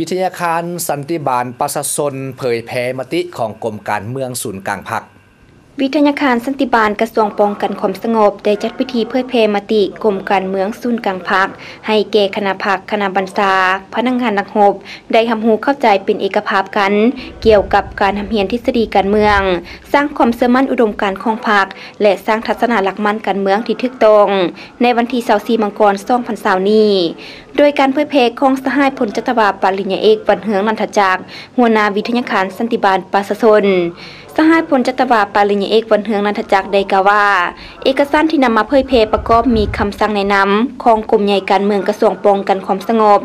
วิทยาคารสันติบาลประชาชนเผยแพร่มติของกรมการเมืองศูนย์กลางพรรควิทยาคารสันติบาลกระทรวงป้องกันความสงบได้จัดพิธีเผยแพร่มติกรมการเมืองศูนย์กลางพรรคให้แก่คณะพรรคคณะบรรษาพนักงานนักหบได้ทำหูเข้าใจเป็นเอกภาพกันเกี่ยวกับการทำเหียนทฤษฎีการเมืองสร้างความเสื่อมมั่นอุดมการณ์ของพรรคและสร้างทัศนะหลักมั่นการเมืองที่ถูกต้องในวันที่24 มังกร 2020 นี้โดยการเผยแพร่ของสหายพลจัตวาปริญญาเอกบรรเฮืองนันทจักรหัวหน้าวิทยาคารสันติบาลประชาชนสหายพลจัตวาปริญญาเอกบรรเฮืองนันทจักรได้กล่าวว่าเอกสารที่นำมาเผยแพร่ประกอบมีคำสั่งแนะนำของกรมใหญ่การเมืองกระทรวงป้องกันความสงบ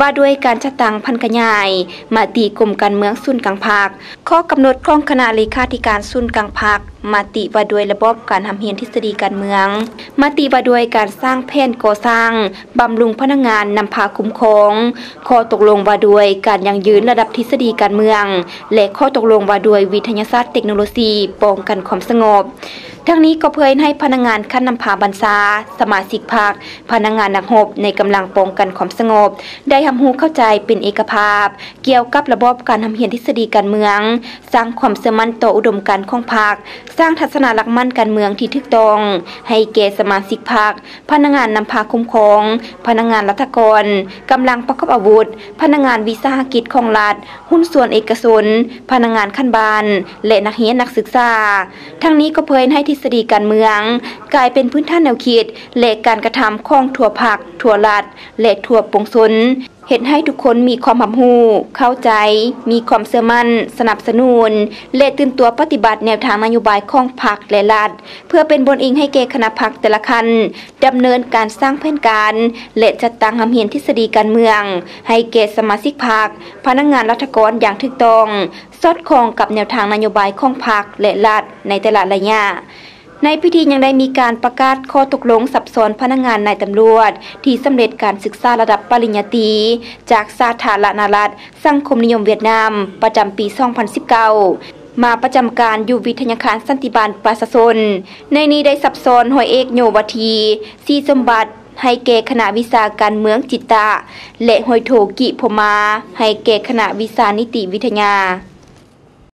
ว่าด้วยการจัดตั้งพันกระยายมาตีกรมการเมืองศูนย์กลางพรรคข้อกำหนดของคณะเลขาธิการศูนย์กลางพรรคมาติว่าด้วยระบบการทำเหียนทฤษฎีการเมืองมาติว่าด้วยการสร้างแผนก่อสร้างบำรุงพนักงานนำพาคุ้มครองข้อตกลงว่าด้วยการยั่งยืนระดับทฤษฎีการเมืองและข้อตกลงว่าด้วยวิทยาศาสตร์เทคโนโลยีป้องกันความสงบทั้งนี้ก็เผยให้พนักงานคณะนำพาบรรษาสมาชิกพรรคพนักงานนักหบในกำลังป้องกันความสงบได้ทำหูเข้าใจเป็นเอกภาพเกี่ยวกับระบบการทำเหียนทฤษฎีการเมืองสร้างความเสื่อมมั่นต่ออุดมการณ์ของพรรคสร้างทัศนะหลักมั่นการเมืองที่ถูกต้องให้แก่สมาชิกพรรคพนักงานนำพาคุ้มครองพนักงานรัฐกรกำลังประกอบอาวุธพนักงานวิสาหกิจของรัฐหุ้นส่วนเอกชนพนักงานขั้นบานและนักเรียนนักศึกษาทั้งนี้ก็เผยให้ทฤษฎีการเมืองกลายเป็นพื้นฐานแนวคิดและการกระทำของทั่วภาคทั่วรัฐและทั่วปวงชนเห็นให้ทุกคนมีความรับรู้เข้าใจมีความเสื่อมั่นสนับสนุนและตื่นตัวปฏิบัติแนวทางนโยบายของพรรคและรัฐเพื่อเป็นบนอิงให้แก่คณะพรรคแต่ละคันดำเนินการสร้างแผนการและจัดตั้งทำเหียนทฤษฎีการเมืองให้แก่สมาชิกพรรคพนักงานรัฐกรอย่างถูกต้องสอดคล้องกับแนวทางนโยบายของพรรคและรัฐในแต่ละระยะในพิธียังได้มีการประกาศข้อตกลงสับสนพนักงานนายตำรวจที่สำเร็จการศึกษาระดับปริญญาตรีจากสาธารณรัฐสังคมนิยมเวียดนามประจำปี 2019มาประจำการอยู่วิทยาคารสันติบาลประชาชนในนี้ได้สับสนหอยเอกโยวทีซีสมบัติให้แก่คณะวิชาการเมืองจิตตะและหอยโถกิพมาให้แก่คณะวิชานิติวิทยา